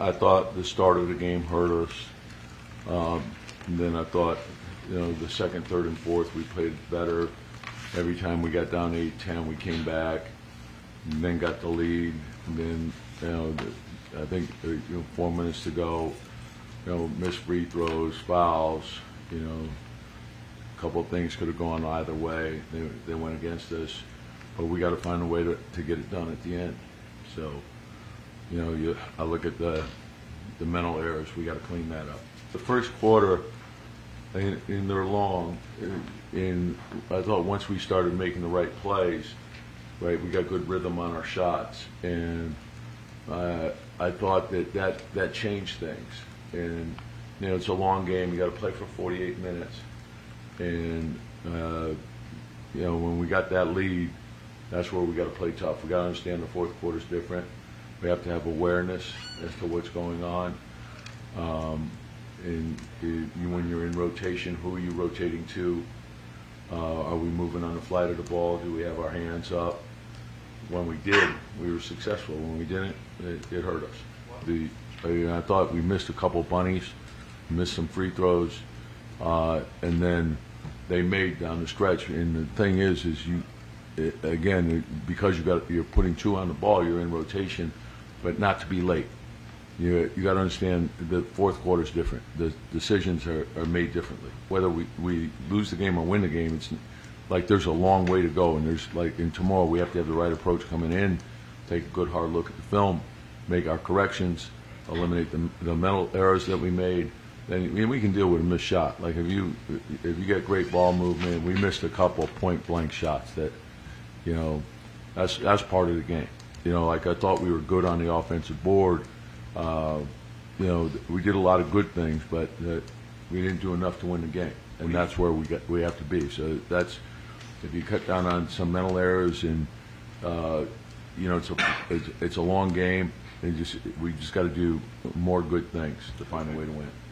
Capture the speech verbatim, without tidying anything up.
I thought the start of the game hurt us. Um, and then I thought, you know, the second, third, and fourth, we played better. Every time we got down eight ten, we came back, and then got the lead. And then, you know, I think you know, four minutes to go, you know, missed free throws, fouls, you know, a couple of things could have gone either way. They, they went against us. But we got to find a way to, to get it done at the end. So, you know, you, I look at the, the mental errors. We got to clean that up. The first quarter, and, and they're long, and, and I thought once we started making the right plays, right, we got good rhythm on our shots. And uh, I thought that, that that changed things. And, you know, it's a long game. You got to play for forty-eight minutes. And, uh, you know, when we got that lead, that's where we got to play tough. We got to understand the fourth quarter is different. We have to have awareness as to what's going on. Um, and it, you, when you're in rotation, who are you rotating to? Uh, are we moving on the flight of the ball? Do we have our hands up? When we did, we were successful. When we didn't, it, it hurt us. The, I, I thought we missed a couple bunnies, missed some free throws, uh, and then they made down the stretch. And the thing is, is you. It, again, because you got you're putting two on the ball, you're in rotation, but not to be late. You you got to understand the fourth quarter is different. The decisions are, are made differently. Whether we, we lose the game or win the game, it's like there's a long way to go, and there's like and tomorrow we have to have the right approach coming in, take a good hard look at the film, make our corrections, eliminate the the mental errors that we made. Then we can deal with a missed shot. Like if you if you get great ball movement, we missed a couple point blank shots that. You know, that's that's part of the game. You know, like I thought we were good on the offensive board. Uh, you know, we did a lot of good things, but uh, we didn't do enough to win the game, and that's where we got we have to be. So that's if you cut down on some mental errors, and uh, you know, it's a it's, it's a long game, and just we just got to do more good things to find a way to win.